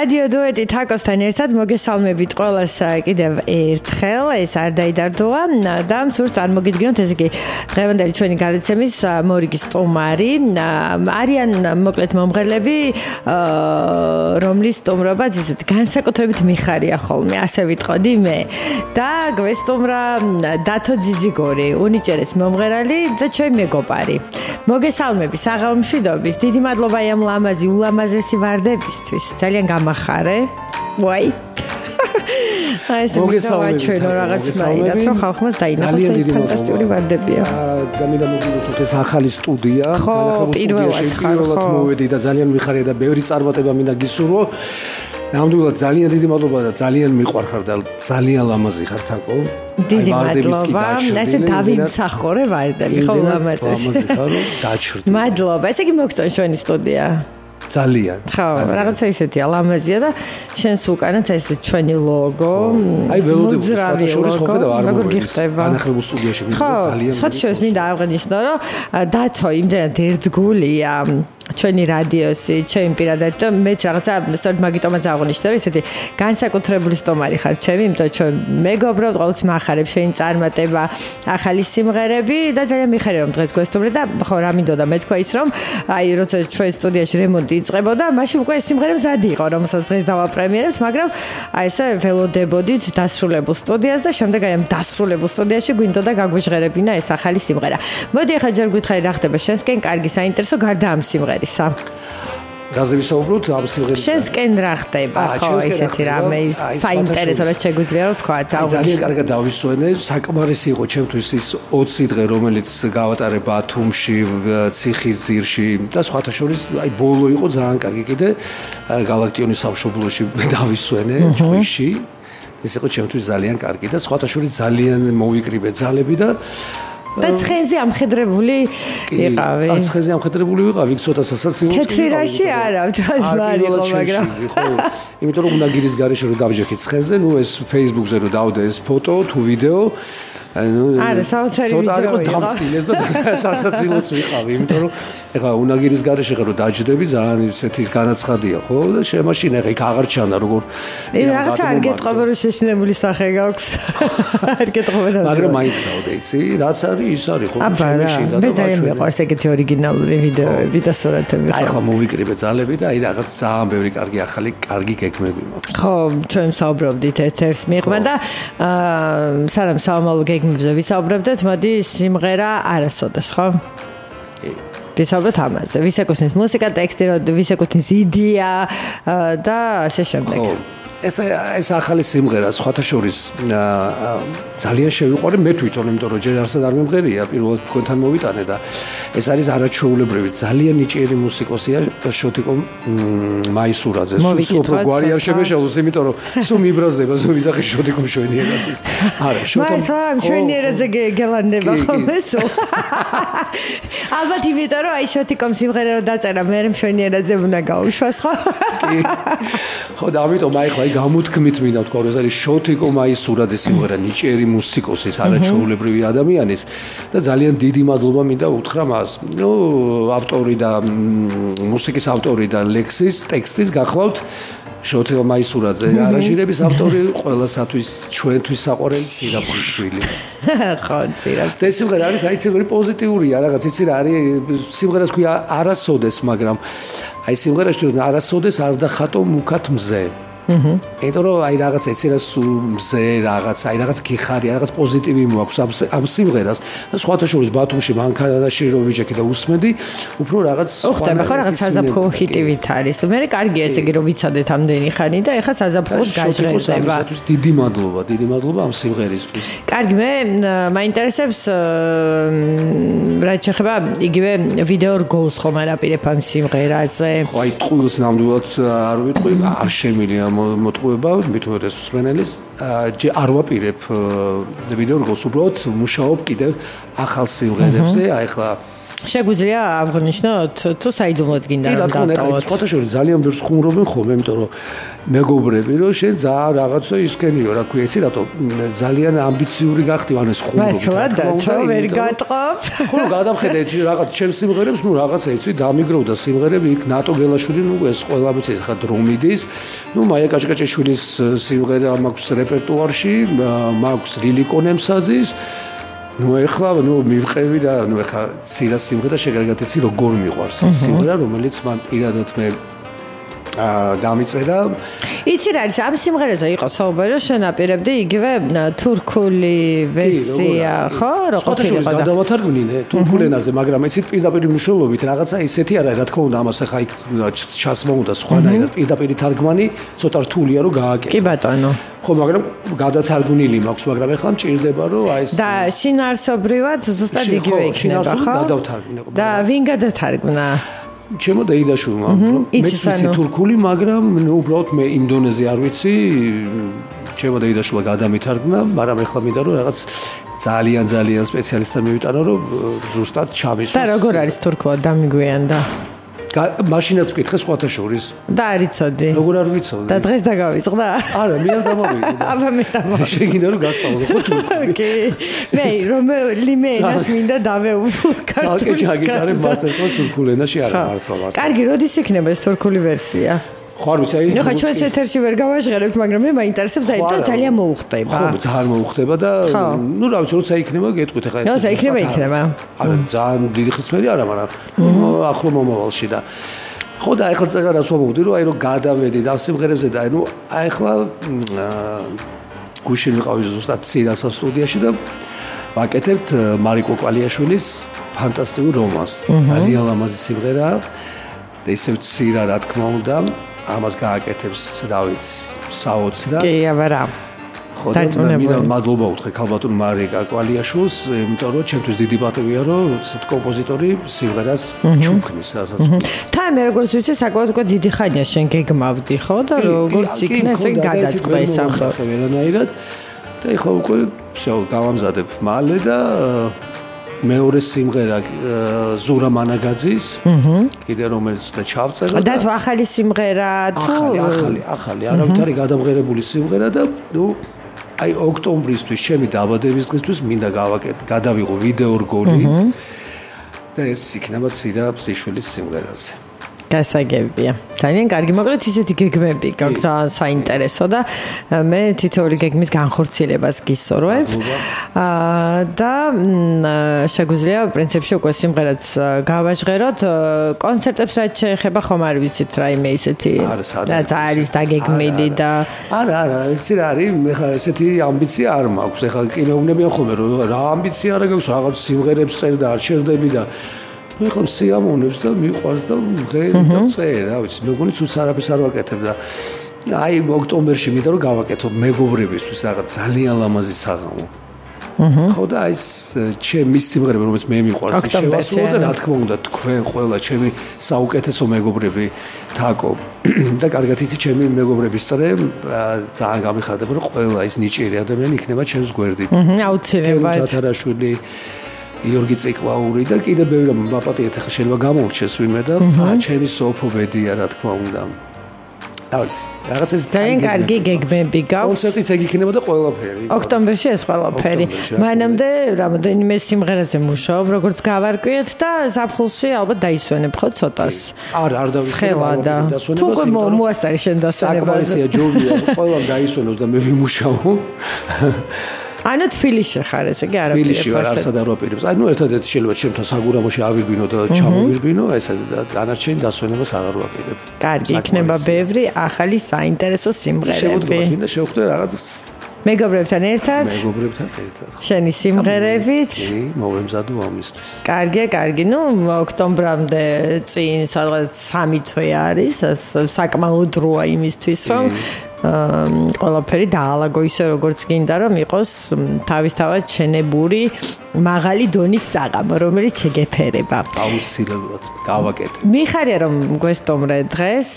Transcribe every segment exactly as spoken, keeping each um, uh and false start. Ռադիո դուետ Թակոսთან ერთად մոգեսալմებით ყოველս კიდევ ერთხელ այս արդայդարդուան դամ ծուրս արմոգիդգնոն տեսեքի დღևանդալի չոնի գալեցեմիս մորիկիս տոմարի արիան մոգլետ մամղերլեբի ռոմլիս տոմրոբած իսետ գանսակոտրոբիտ միխարիա խոլմի ասավիտ խոդիմե դա գվես տոմրա դաթո ձիգորի ունիչերես մամղերալի դա չոյ մեգոպարի մոգեսալմեբիս աղաումշիդոբիս դիդի մադլոբայամ լամազի ուլամազեսի վարդեբისთვის ძალიან გამახარე ვაი այս մոգեսալմებით մոգեսալմებით խախմած դայնախոսը ֆանտաստიკური վարդեպիա գամինամոգիլոս այս ახალი სტუდია პირველად მოვედი და ძალიან მიხარია და ბევრი წარმატება მინდა გისურვო ნამდვილად ძალიან დიდი მადლობა და ძალიან მიყვარხარ და ძალიან ლამაზი ხარ თაკო დიდი მადლობა ეს დავიმსახორე ვარდები ხო ლამაზი ლამაზი გაჩერდი მადლობა ესე იგი მოგწონს შენი სტუდია ძალიან. Ხო, რაღაცა ისეთი ალამაზია და შენს უკანაც ეს ჩვენი ლოგო. აი ველოდები შორის ხო და არ მოგიხდება. ანახლებულ სტუდიაში ვიყავ ძალიან. ხო, საერთოდ მინდა აღვნიშნო, რომ დათო იმდენად ერთგულია ჩვენი რადიოსი, ჩემი პირადად და მეც რაღაცა სწორედ მაგიტომაც აღვნიშნო, რომ ესეთი განსაკუთრებული სტომარი ხარ ჩემი, იმიტომ რომ მეგობრობ, ყოველთვის მახარებ შენი წარმატება, ახალი სიმღერები და ძალიან მიხარია რომ დღეს გვესტუმრე და ხო რა მინდოდა მეთქვა ის რომ აი როცა ჩვენ სტუდიაში რემონტი იწყებოდა, მაშინ უკვე სიმღერებს ზადი იყო, რომელსაც დღეს დავაპრემიერებთ, მაგრამ აი ესე ველოდებოდით დასრულებულ სტუდიას და შემდეგ აი ამ დასრულებულ სტუდიაში გვინდოდა გაგვეჟღერებინა ეს ახალი სიმღერა. მოდი ახლა ჯერ გითხარი რა ხდება შენსკენ, კარგი საინტერესო გარდა ამ სიმღერას Sam. Razevi saobrut am simgher. Shensken raxteba, kho iseti rame saintereso ra chegudzlia ro tkva. Ძალიან კარგად დავისვენე, საკმარისი იყო ჩემთვის ის ოცი დღე, რომელიც გავატარე ბათუმში, ციხის ძირში და სხვათა შორის აი ბოლო იყო ძალიან კარგი კიდე გალაქტიონის სამშობლოში დავისვენე, ჭვიში. ეს იყო ჩემთვის ძალიან კარგი და სხვათა შორის ძალიან მოვიკრიბე ძალები და და ცხენზე ამხედრებული იყავი. და ცხენზე ამხედრებული ვიყავი, ცოტას ასაც იყო. თეთრირაში არა, თვალი იყო, მაგრამ ხო, იმიტომ რომ უნაგირის გარეშე რომ დავჯექი ცხენზე, ნუ ეს Facebook-ზე რომ დავდე ეს ფოტო თუ ვიდეო, ანუ არა, საოცარი ვიდეო. ცოტა იყო დამცილეს და სასაცილოც ვიყავი, იმიტომ რომ ეხა უნაგირის გარეშე ხარ რომ დაჯდები, ძალიან ისეთი განაცხადია, ხო? და შემაშინა ხე აღარ ჩანა, როგორ რაღაცა არ გეტყობა რომ შეშინებული სახე გაქვს. არ გეტყობა. მაგრამ მაინც დავდე, იცი, რაც არის ის არის ხო შემაში და მე ძალიან მეყვარს ეგეთი ორიგინალური ვიდეოები და სურათები. აი ხო მოვიკრიბე ძალები და აი რაღაც ძალიან ბევრი კარგი ახალი კარგი გეგმები მაქვს. ხო, ჩვენ საუბრობდით ერთ-ერთს მიღმა და აა სანამ სამომავლო გეგმებზე ვისაუბრებდით, მოდი სიმღერა არასოდეს, ხო? ვისაუბრეთ ამაზე. ვისეკუთვნის მუსიკა, ტექსტი, ვისეკუთვნის იდეა და ასე შემდეგ. ხო. ეს ეს ახალი სიმღერა სხვათა შორის ძალიან შევიყვარე მე თვითონ, იმიტომ რომ ჯერ არსად არ მომღერია, პირველად თქვენთან მოვიტანე და ეს არის არაჩვეულებრივი, ძალიან ნიჭიერი მუსიკოსია შოტიკო მაისურაძე. სულ უფრო გვარი არ შემეშალოს, იმიტომ რომ სულ მიბრაზდება, ზო ვიზახი შოტიკო მშვენიერაძის. არა, შოტო. მაგრამ მშვენიერაძე გელანდება ხოლმე სულ. ალბათ იმიტომ რომ აი შოტიკომ სიმღერა რომ დაწერა, მე მშვენიერაძემ უნდა გაუშვას, ხო? კი. ხო, და ამიტომ აი ხო გამოთქმით მინდა თქვა, რომ ეს არის შოტიკო მაისურაძის სიმღერა, ნიჭიერი მუსიკოსის, არაჩვეულებრივი ადამიანის და ძალიან დიდი მადლობა მინდა უთხრა მას. ნუ ავტორი და მუსიკის ავტორი და ლექსის, ტექსტის გახლავთ შოტიკო მაისურაძე, არაჟირების ავტორი, ყველასათვის ჩვენთვის საყვარელი ცირაბულიშვილი. ხო, ცირაბ. ეს სიმღერა არის აი ცირაბული პოზიტიურია, რაღაც იცი რა არის, სიმღერას ქვია არასოდეს, მაგრამ აი სიმღერაში თვითონ არასოდეს არ დახატო მუქად მზე. იმიტომ რომ აი რაღაც ეცერა სულზე რაღაც, აი რაღაც გიხარი, რაღაც პოზიტივი მოაქვს ამ სიმღერას. და სხვათა შორის ბათუმში, მანქანაში რომ ვიჯექი და უსმედი, უფრო რაღაც ხდება, ხო, რაღაც საზაფხულო ჰიტი ვითარის. მე კარგია ესე იგი რომ ვიცადეთ ამდენი ხანი და ეხლა საზაფხულოდ გაჟღერდება. დიდი მადლობა, დიდი მადლობა ამ სიმღერისთვის. კარგი, მე მაინტერესებს რაც შეხება იგივე ვიდეო რგოლს ხომ არაპირებ ამ სიმღერაზე. ხო, აი ტყუილს ნამდვილად არ ვიტყვი, არ შემილია მოტყუება მითხოვეთ ეს უსმენელის არ ვაპირებ ვიდეო რგოლს, უბრალოდ მუშაობ კიდევ ახალ სიმღერებზე. აი ხლა Շեգուզիա Աֆղանիստանը ցույց է դումդ գինդարան դատավոց։ Պատաշոր ძალიან վերս խումրովեն խոմ էմտորո մեգոբրեվիრო շեն զա რაღაცա իսկենի օրա քուեցի რატო ძალიან ამბიციური გახდი ანეს ხუმრობ და ვერ გატყობ ხო გადამხედე რაღაც ჩემ სიმღერებს ნუ რაღაცა იცი დამიგროვდა სიმღერები იქ ნატო გელაშვილი ნუ ეს ყველამიც ეს ხა დრომიდის ნუ მაია კაჭკაჭაშვილის სიმღერა მაქვს რეპერტუარში მაქვს ლილიკონემსაძის Ну ехлава, ну მივყევი და ну ეხა ცირა სიმღერა შეგარგატեցი როგორ მიყვარს სიმღერა რომელიც მან პირადად მე დამიწერა Იცი რა ამ სიმღერაზე იყო საუბარი შენაპირებდი იგივე თურქული ვერსია ხო როგორ იყო და დავათარგმნინე თურქულ ენაზე მაგრამ ეცით პირდაპირ მუშულობით რაღაცა ისეთი არა რა თქმა უნდა ამას ახლა იქ ჩასმოუნდა სხვანაირად პირდაპირ თარგმანი ცოტა რთულია რომ გააკეთო კი ბატონო ხო მაგრამ გადათარგმნილი მაქვს მაგრამ ახლა მჭირდება რომ აი ეს და შინაარსობრივად ზუსტად იგივე იქნება ხო და ვინ გადათარგმნა Чему да идашум, მეცი თურქული, მაგრამ უბრალოდ მე ინდონეზი არ ვიცი, чему да идашულა გადამითარგმნა, მაგრამ ეხლა მინდა რომ რაღაც ძალიან ძალიან სპეციალისტთან მივიტანო რომ ზუსტად ჩამისვას. და როგორ არის თურქულად დამიგვიანდა? Машинац გითხეს სხვათა შორის. და არ იცოდი. როგორ არ ვიცოდი? და დღეს დაგავიწყდა. არა, მე არ დამოვიწყდა. აბა მე დამოვიწყდა. შეგინდა რომ გასწავლო ხო თურქული? კი. მე რომელი მე ენას მინდა დავეუფლო ქართული. საკე ჩაგიტარე მასტერკლას თურქულ ენაში არ მართლა. კარგი, როდის იქნება ეს თურქული ვერსია? ხო არ ვიცი. ნუ ხა ჩვენს ეთერში ვერ გავაჟღერებთ, მაგრამ მე მაინტერესებს და იმიტომ ძალიან მოუხდება. ხო, ძალიან მოუხდება და ნუ რა ვიცი, როცა იქნება გეტყვით ხა ეს. ნუ რა იქნება, იქნება. არა, ძალიან დიდი ხსნელი არა, მაგრამ ახლო მომავალში და ხო და ეხლა წეგა რას ვამბობდი, რომ აი რომ გადავედით ამ სიმღერებზე და აი ნუ აი ეხლა გუშინ ვიყავი ზუსტად ცირასა სტუდიაში და ვაკეთებთ მარიკო კვალიაშვილის ფანტასტიკურ რომანს. ძალიან ლამაზი სიმღერა და ისევ ცირა რა თქმა უნდა ამას გააკეთებს რა ვიცი საოცრად კი აბა რა ხო და მინდა მადლობა უთხრე ქალბატონ მარიკა კვალიაშვილს იმიტომ რომ ჩემთვის დიდი პატივია რომ კომპოზიტორი სიმღერას ჩუქნის რასაც თან როგორც ვიცი საკმაოდ უკვე დიდი ხანია შენ გეგმავდი ხო და როგორც იქნა ესე გადაწყდა ეს ამბავი ვერანაირად და ეხლა უკვე всё გავამზადებ მალე და მეორე სიმღერა ზურა მანაგაძის კიდე რომელიც და ჩავწერა და ახალი სიმღერა თუ ახალი ახალი არავითარი გადამღერებული სიმღერა და ნუ აი ოქტომბრისთვის ჩემი დაბადების დღისთვის მინდა გავაკეთე გადავიღო ვიდეო რგოლი და ეს იქნება ცირა ფსიშვილის სიმღერაზე გასაგებია ძალიან კარგი მაგრამ ისეთი გეგმები გაქვს ძალიან საინტერესო და მე თითოეული გეგმის განხორციელებას გისურვებ და შეგვიძლია პრინციპში უკვე სიმღერაც გავაჟღეროთ კონცერტებს რაც შეეხება ხომ არ ვიცით რაიმე ისეთი და არის დაგეგმილი და არა არა იცი რა არის მე ხა ესეთი ამბიცია არ მაქვს ეხლა კინოუნებიან ხოლმე რა ამბიცია არა გაქვს რაღაც სიმღერებს წერ და არ შევდები და ხომ სიამოვნებს და მიყვარს და მღერი და წერ, რა ვიცი, მეგონი ცუც არაფერს არ ვაკეთებ და აი ოქტომბერში მინდა რომ გავაკეთო მეგობრებისთვის რაღაც ძალიან ლამაზი საღამო. ხო და ეს ჩემი სიმღერები რომელიც მე მიყვარს შევასრულე და რა თქმა უნდა თქვენ ყველა ჩემი საუკეთესო მეგობრები თაკო და კარგად იცი ჩემი მეგობრების წრე ძალიან გამიხარდება რომ ყველა ის ნიჭიერი ადამიანი იქნება ჩემს გვერდით. აუცილებლად. თათარაშვილი იორგი ციკლაური და კიდე ბევრი მაპატიეთ ახლა შეიძლება გამოვჩეს ვიმე და ჩემი სოფობედია რა თქმა უნდა. აუც, რაღაც ეს ძალიან კარგი გეგმები გაქვს. კონცერტიც ეგ იქნება და ყველაფერი. ოქტომბერში ეს ყველაფერი. მანამდე რამოდენიმე სიმღერაზე მუშაობ, როგორც გავარკვიეთ და ზაფხულში ალბათ დაისვენებ ხო ცოტას. არა, არ დავისვენებ. თუ გემო მოასწარი შენ დასვენება. საკმარისია ჯობია, ყველამ დაისვენოს და მე ვიმუშაო. ანუ თბილისში ხარ ესე იგი არაფერი თბილისში ვარ არც ადარუაპირებს ანუ ერთადერთი შეიძლება შემთხვევა საგურამოში ავირბინო და ჩამოვირბინო ესე დანარჩენი დასვენებას აღარ ვაპირებ კარგი იქნება ბევრი ახალი საინტერესო სიმღერები შევუდგას მინდა შევხვდე რაღაც მეგობრებთან ერთად მეგობრებთან ერთად შენი სიმღერებით კი მოვემზადო ამისთვის კარგია კარგი ნუ ოქტომბრამდე წინ სადღაც სამი თვე არის საკმაოდ როა იმისთვის რომ ყველაფერი დაალაგო ისე როგორც გინდა რომ იყოს თავისთავად ჩენებული მაღალი დონის საღამო რომელიც შეგეფერება აუცილებლად გავაკეთე მიხარია რომ გვესტუმრე დღეს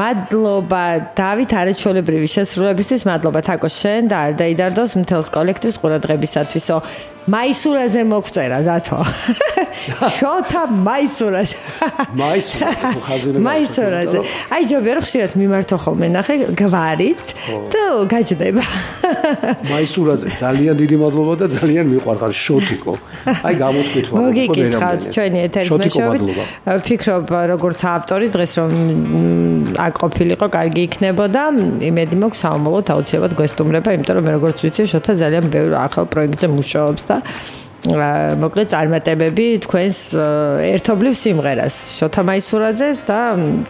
მადლობა დავით არაჩვეულებრივი შესრულებისთვის მადლობა თაკო შენ და არ დაიდარდოს მთელს კოლექტივს ყურადღებისათვისო Մայիսուր է մոք ծերա, դաթո։ Շոթա մայիսուր է։ Մայիսուր։ Մայիսուր է։ Այ ջոբեր խշիրտ միմար թողում են նախ գվարից, դու գաջդեբ։ Մայիսուր է, ძალიან დიდი მადლობა და ძალიან მიყვარხარ შოთიკო։ Այ გამოგկითხვა։ Მოგიკითხავთ ჩვენი ეთერში შოთიკო։ Ფიქრობ როგორც ავტორი დღეს რომ აკყოფილიყო, კარგი იქნებოდა, იმედი მაქვს საომალოდ აუცილებლად გესტუმრება, იმიტომ რომ როგორც ვიცი შოთა ძალიან ბევრი ახალ პროექტზე მუშაობს და მოკლედ წარმატებები თქვენს ერთობლივ სიმღერას შოთა მაისურაძეს და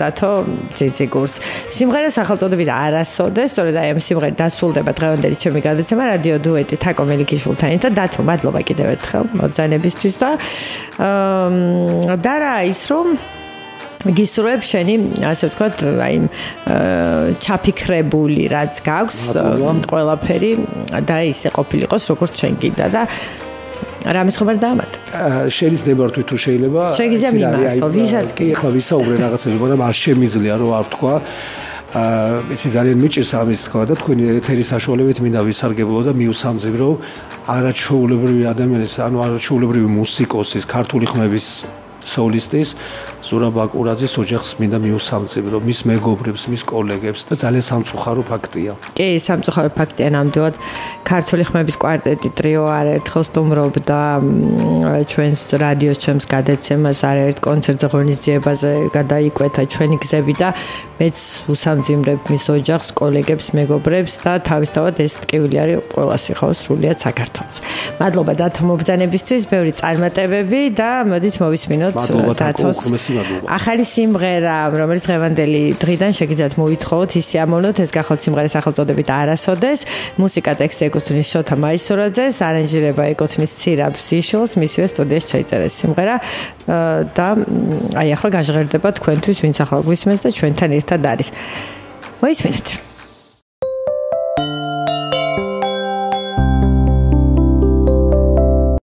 დათო ძიძიგურს სიმღერას ახალწოდებით არასოდეს სწორედ აი ამ სიმღერი დასრულდება დღევანდელი ჩემი გადაცემა რადიო დუეტი თაკო მელიქიშვილთან და დათო მადლობა კიდევ ერთხელ მოძანებისთვის და და რა ის რომ Գիսուրեբ շենի, ասես ոթքատ, այն չափիկրებული რაც գաქვს, ყველაფერი դա ისე ყოფილიყოს, როგორც չեն գիտա და Ռամիս խոբար դամատ։ Շերից դեմարտու դու შეიძლება։ Շեգիզա մի մարտո, վիզած կի։ Ეხლა վիսա ուղղեն რაღაცა ժողովուրդ, არ შემიძლია რომ არ თქვა։ Էսի ძალიან მიჭირს ამის თქვა და თქვენი ეთერი საშუალებით მინდა ვისარგებლო და მიუსამძებ რომ არაჩვეულებრივი ადამიანის, ანუ არაჩვეულებრივი მუსიკოსის, ქართული ხმების სოლისტის Zurab Aquradzis ოჯახს მინდა მიუსამწებ რომ მის მეგობრებს, მის კოლეგებს და ძალიან სამწუხარო ფაქტია. Კი, სამწუხარო ფაქტია ნამდვილად ქართული ხმების კვარტეტი ტრიო არაერთხელ სტუმრობდა ჩვენს რადიოს ჩემს გადაცემას არაერთ კონცერტზე ღონისძიებაზე გადაიკვეთა ჩვენი გზები და მეც უსამძიმრებ მის ოჯახს, კოლეგებს, მეგობრებს და თავისთავად ეს ტკივილი არის ყოველას ხავს სრულიად საქართველოს. Მადლობა დათო მობრძანებისთვის, ბევრი წარმატებები და მოდით მოვისმინოთ დათოს ახალი სიმღერა, რომელიც დღევანდელი დღიდან შეგიძლიათ მოითხოვოთ, ისე ამოვნოთ, ეს გახლავთ სიმღერის სახელწოდებით არასოდეს, მუსიკა ტექსტი ეკუთვნის შოთა მაისურაძეს, არანჟირება ეკუთვნის ცირაბ სიშულს, მისივე სტუდიაში ჩაიწერა სიმღერა და აი ახლა გაჟღერდება თქვენთვის, ვინც ახლა გვისმენს და ჩვენთან ერთად არის. Მოისმინეთ.